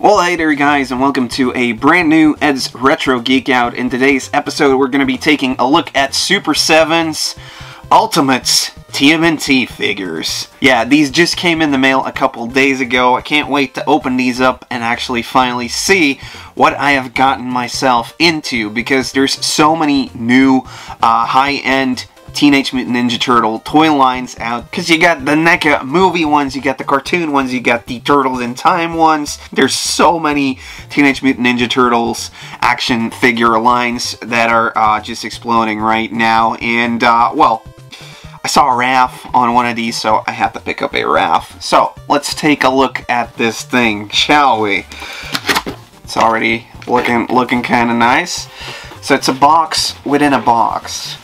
Well, hey there guys, and welcome to a brand new Ed's Retro Geek Out. In today's episode, we're going to be taking a look at Super 7's Ultimates TMNT figures. Yeah, these just came in the mail a couple days ago. I can't wait to open these up and actually finally see what I have gotten myself into, because there's so many new high-end Teenage Mutant Ninja Turtle toy lines out, because you got the NECA movie ones, you got the cartoon ones, you got the Turtles in Time ones. There's so many Teenage Mutant Ninja Turtles action figure lines that are just exploding right now. And well, I saw a Raph on one of these, so I have to pick up a Raph. So let's take a look at this thing, shall we? It's already looking kind of nice. So it's a box within a box.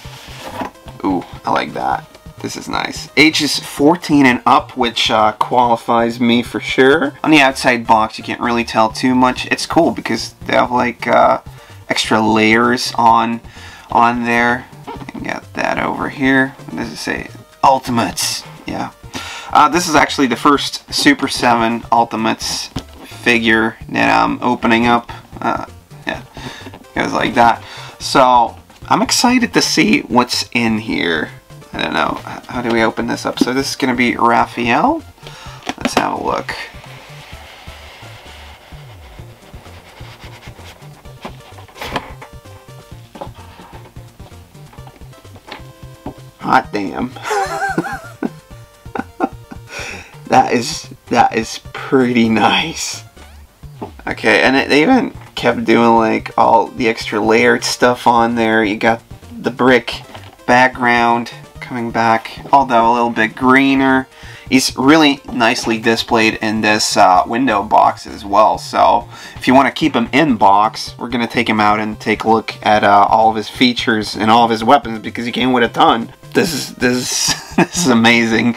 Ooh, I like that. This is nice. Ages 14 and up, which qualifies me for sure. On the outside box, you can't really tell too much. It's cool because they have like extra layers on there. You got that over here. What does it say? Ultimates. Yeah. This is actually the first Super 7 Ultimates figure that I'm opening up. Yeah, goes like that. So I'm excited to see what's in here. I don't know. How do we open this up? So this is going to be Raphael. Let's have a look. Hot damn. That is pretty nice. Okay, and they even kept doing like all the extra layered stuff on there. You got the brick background coming back, although a little bit greener. He's really nicely displayed in this window box as well. So if you want to keep him in box, we're going to take him out and take a look at all of his features and all of his weapons, because he came with a ton. This is amazing.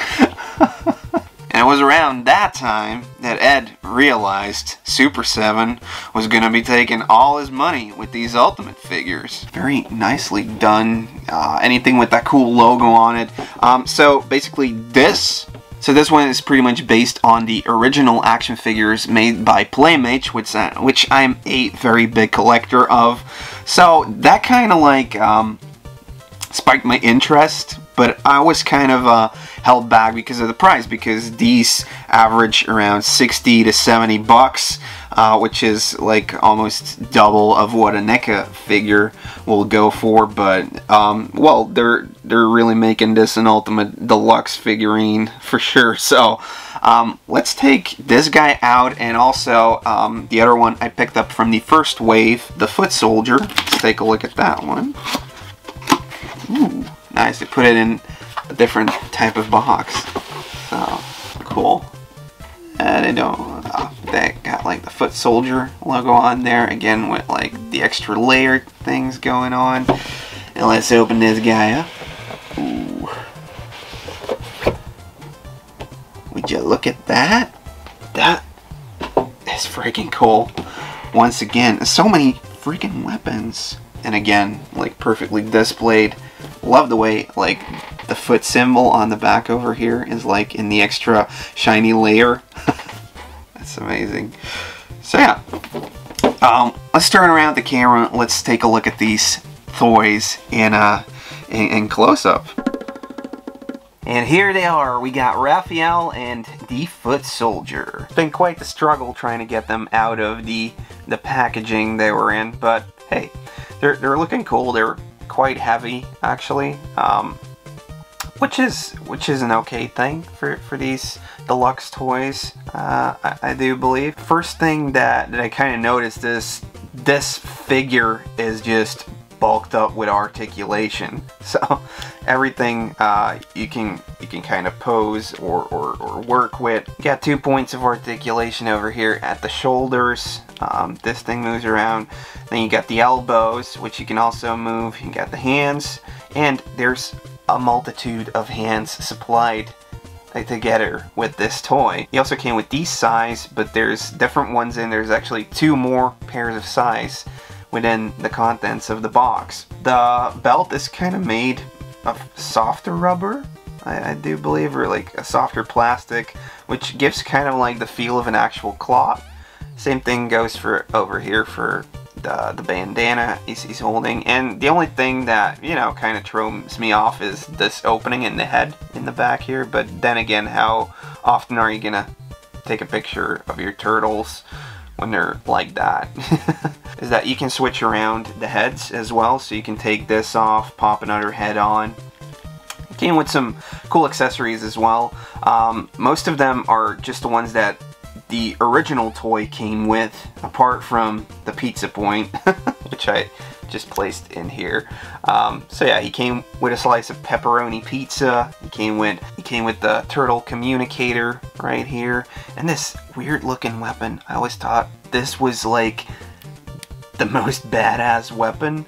And it was around that time that Ed realized Super 7 was going to be taking all his money with these Ultimate figures. Very nicely done. Anything with that cool logo on it. So basically this. So this one is pretty much based on the original action figures made by Playmates, which I'm a very big collector of. So that kind of like spiked my interest. But I was kind of held back because of the price, because these average around 60 to 70 bucks, which is like almost double of what a NECA figure will go for. But well, they're really making this an Ultimate Deluxe figurine for sure. So let's take this guy out, and also the other one I picked up from the first wave, the Foot Soldier. Let's take a look at that one. Ooh. Nice, they put it in a different type of box. So cool. And I don't. They got like the Foot Soldier logo on there again, with like the extra layered things going on. And let's open this guy up. Ooh. Would you look at that? That is freaking cool. Once again, so many freaking weapons. And again, like perfectly displayed. Love the way like the foot symbol on the back over here is like in the extra shiny layer. That's amazing. So yeah, let's turn around the camera. Let's take a look at these toys in close up. And here they are. We got Raphael and the Foot Soldier. It's been quite the struggle trying to get them out of the packaging they were in, but hey, they're looking cool. They're quite heavy actually, which is an okay thing for these deluxe toys. I do believe. First thing that I kind of noticed is this figure is just bulked up with articulation. So everything you can kind of pose or work with. You got 2 points of articulation over here at the shoulders. This thing moves around. Then you got the elbows, which you can also move. You got the hands, and there's a multitude of hands supplied together with this toy. He also came with these size, but there's different ones in. There's actually 2 more pairs of size within the contents of the box. The belt is kind of made of softer rubber, I do believe, or like a softer plastic, which gives kind of like the feel of an actual cloth. Same thing goes for over here for the bandana he's holding. And the only thing that, you know, kind of throws me off is this opening in the head in the back here. But then again, how often are you gonna take a picture of your turtles when they're like that? Is that you can switch around the heads as well, so you can take this off, pop another head on. It came with some cool accessories as well. Most of them are just the ones that the original toy came with, apart from the pizza point, which I just placed in here. So yeah, he came with a slice of pepperoni pizza. He came with the turtle communicator right here, and this weird looking weapon. I always thought this was like the most badass weapon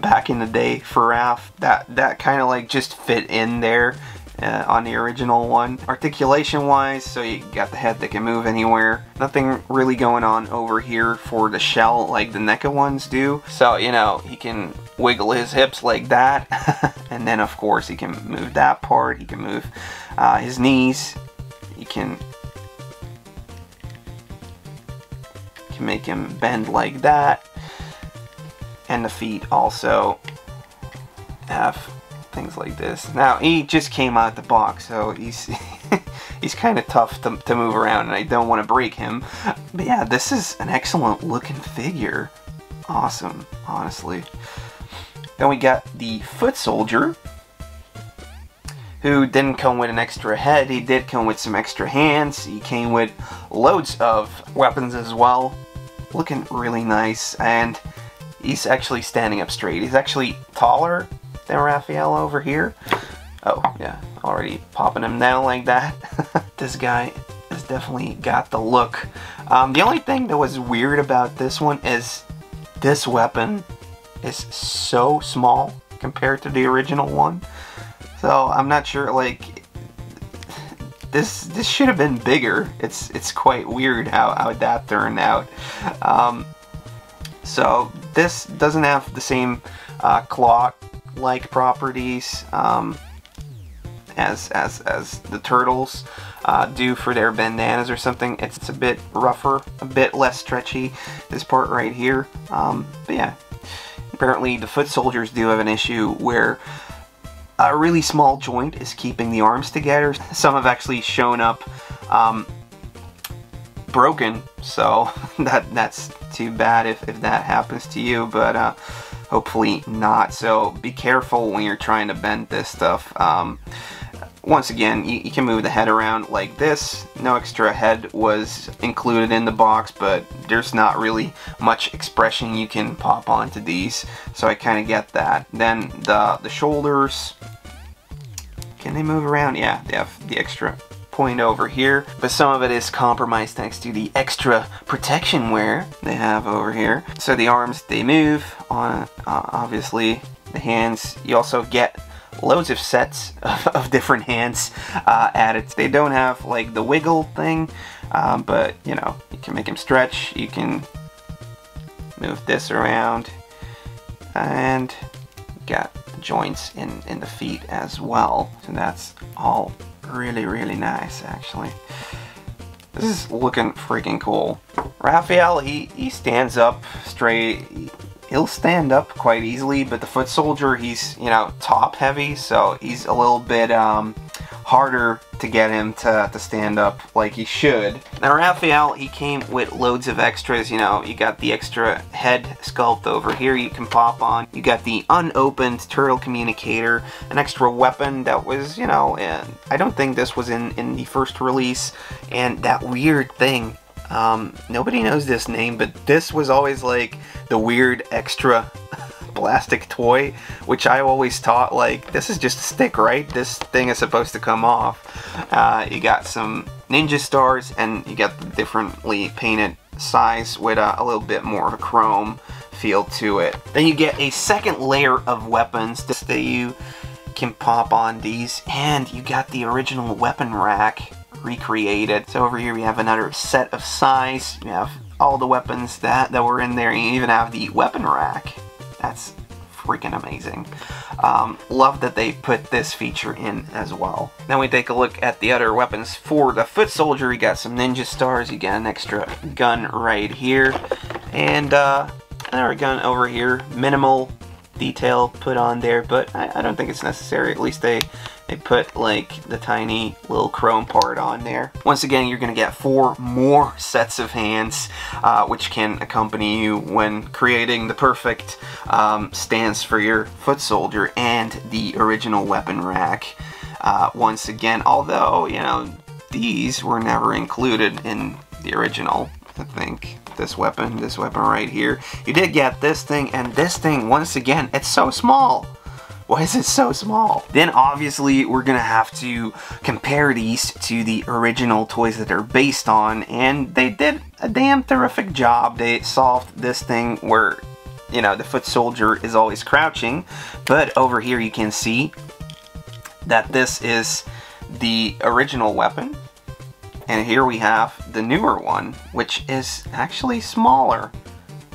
back in the day for Raph. That kind of like just fit in there. On the original one. Articulation wise, so you got the head that can move anywhere. Nothing really going on over here for the shell like the NECA ones do. So, you know, he can wiggle his hips like that. And then of course he can move that part. He can move his knees. He can make him bend like that. And the feet also have things like this. Now he just came out the box, so he's kind of tough to move around, and I don't want to break him. But yeah, this is an excellent looking figure. Awesome, honestly. Then we got the Foot Soldier, who didn't come with an extra head. He did come with some extra hands. He came with loads of weapons as well. Looking really nice, and he's actually standing up straight. He's actually taller than Raphael over here. Oh yeah, already popping him down like that. This guy has definitely got the look. The only thing that was weird about this one is this weapon is so small compared to the original one. So I'm not sure, like, this should have been bigger. It's quite weird how that turned out. So this doesn't have the same clock-like properties as the turtles do for their bandanas or something. It's a bit rougher, a bit less stretchy, this part right here. But yeah, apparently the Foot Soldiers do have an issue where a really small joint is keeping the arms together. Some have actually shown up broken, so that's too bad if that happens to you, but hopefully not. So be careful when you're trying to bend this stuff. Once again, you can move the head around like this. No extra head was included in the box, but there's not really much expression you can pop onto these, so I kind of get that. Then the shoulders, can they move around? Yeah, they have the extra point over here, but some of it is compromised thanks to the extra protection wear they have over here. So the arms, they move on, obviously the hands. You also get loads of sets of different hands added. They don't have like the wiggle thing, but you know, you can make them stretch, you can move this around, and got the joints in the feet as well. So that's all really nice. Actually, this is looking freaking cool. Raphael, he stands up straight. He'll stand up quite easily, but the Foot Soldier, he's, you know, top heavy, so he's a little bit harder to get him to stand up like he should. Now Raphael, he came with loads of extras. You know, you got the extra head sculpt over here you can pop on. You got the unopened turtle communicator, an extra weapon that was, you know, and I don't think this was in the first release, and that weird thing. Nobody knows this name, but this was always like the weird extra plastic toy, which I always thought, like, this is just a stick, right? This thing is supposed to come off. You got some ninja stars, and you got the differently painted size with a little bit more of a chrome feel to it. Then you get a second layer of weapons that you can pop on these, and you got the original weapon rack recreated. So over here we have another set of size. You have all the weapons that were in there, and you even have the weapon rack. That's freaking amazing. Love that they put this feature in as well. Then we take a look at the other weapons for the Foot Soldier. You got some ninja stars, you got an extra gun right here, and another gun over here. Minimal detail put on there, but I don't think it's necessary. At least they put like the tiny little chrome part on there. Once again, you're gonna get 4 more sets of hands, which can accompany you when creating the perfect stance for your Foot Soldier and the original weapon rack. Once again, although, you know, these were never included in the original, I think. This weapon right here. You did get this thing, and this thing, once again, it's so small. Why is it so small? Then obviously we're gonna have to compare these to the original toys that they're based on, and they did a damn terrific job. They solved this thing where, you know, the Foot Soldier is always crouching, but over here you can see that this is the original weapon. And here we have the newer one, which is actually smaller.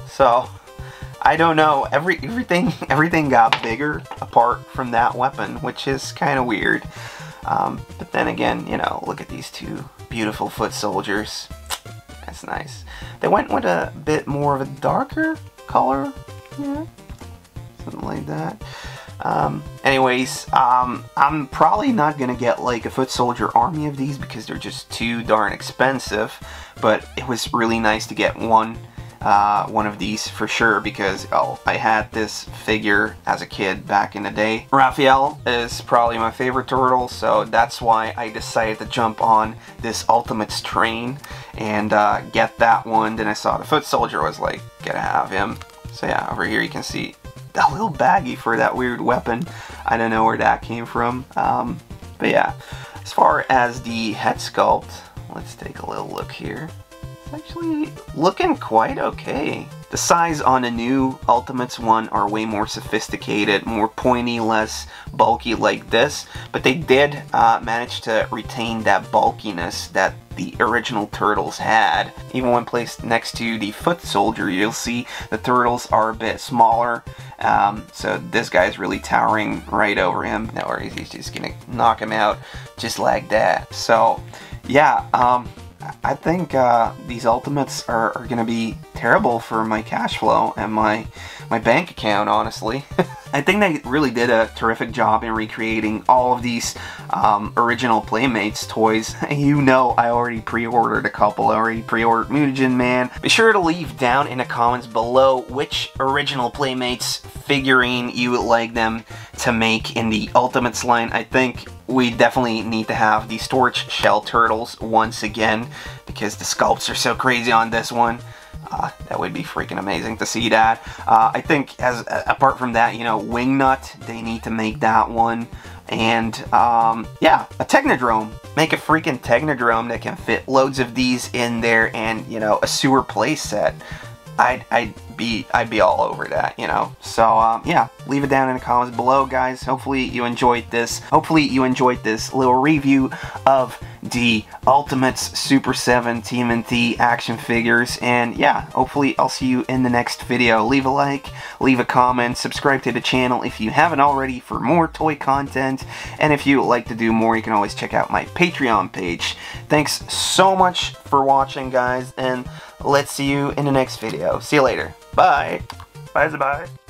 So, I don't know, everything got bigger apart from that weapon, which is kind of weird. But then again, you know, look at these two beautiful Foot Soldiers. That's nice. They went with a bit more of a darker color, yeah, something like that. Anyways, I'm probably not gonna get like a Foot Soldier army of these because they're just too darn expensive, but it was really nice to get one of these for sure, because I had this figure as a kid back in the day. Raphael is probably my favorite turtle, so that's why I decided to jump on this Ultimates train and get that one. Then I saw the Foot Soldier, I was like, gotta have him. So yeah, over here you can see a little baggy for that weird weapon. I don't know where that came from. But yeah, as far as the head sculpt, let's take a little look here. It's actually looking quite okay. The size on the new Ultimates one are way more sophisticated, more pointy, less bulky like this, but they did manage to retain that bulkiness that the original Turtles had. Even when placed next to the Foot Soldier, you'll see the Turtles are a bit smaller, so this guy's really towering right over him. No worries, he's just gonna knock him out just like that. So yeah, I think these Ultimates are gonna be terrible for my cash flow and my bank account, honestly. I think they really did a terrific job in recreating all of these original Playmates toys. You know, I already pre-ordered a couple. I already pre-ordered Mutagen Man. Be sure to leave down in the comments below which original Playmates figurine you would like them to make in the Ultimates line. I think we definitely need to have these Torch Shell Turtles once again, because the sculpts are so crazy on this one. That would be freaking amazing to see that. I think, as apart from that, you know, Wingnut, they need to make that one. And yeah, a Technodrome. Make a freaking Technodrome that can fit loads of these in there, and, you know, a sewer play set. I'd be all over that, you know. So yeah, leave it down in the comments below, guys. Hopefully you enjoyed this. Hopefully you enjoyed this little review of the Ultimates Super 7 TMNT action figures. And yeah, hopefully I'll see you in the next video. Leave a like, leave a comment, subscribe to the channel if you haven't already for more toy content. And if you would like to do more, you can always check out my Patreon page. Thanks so much for watching, guys, and let's see you in the next video. See you later. Bye. Bye-bye.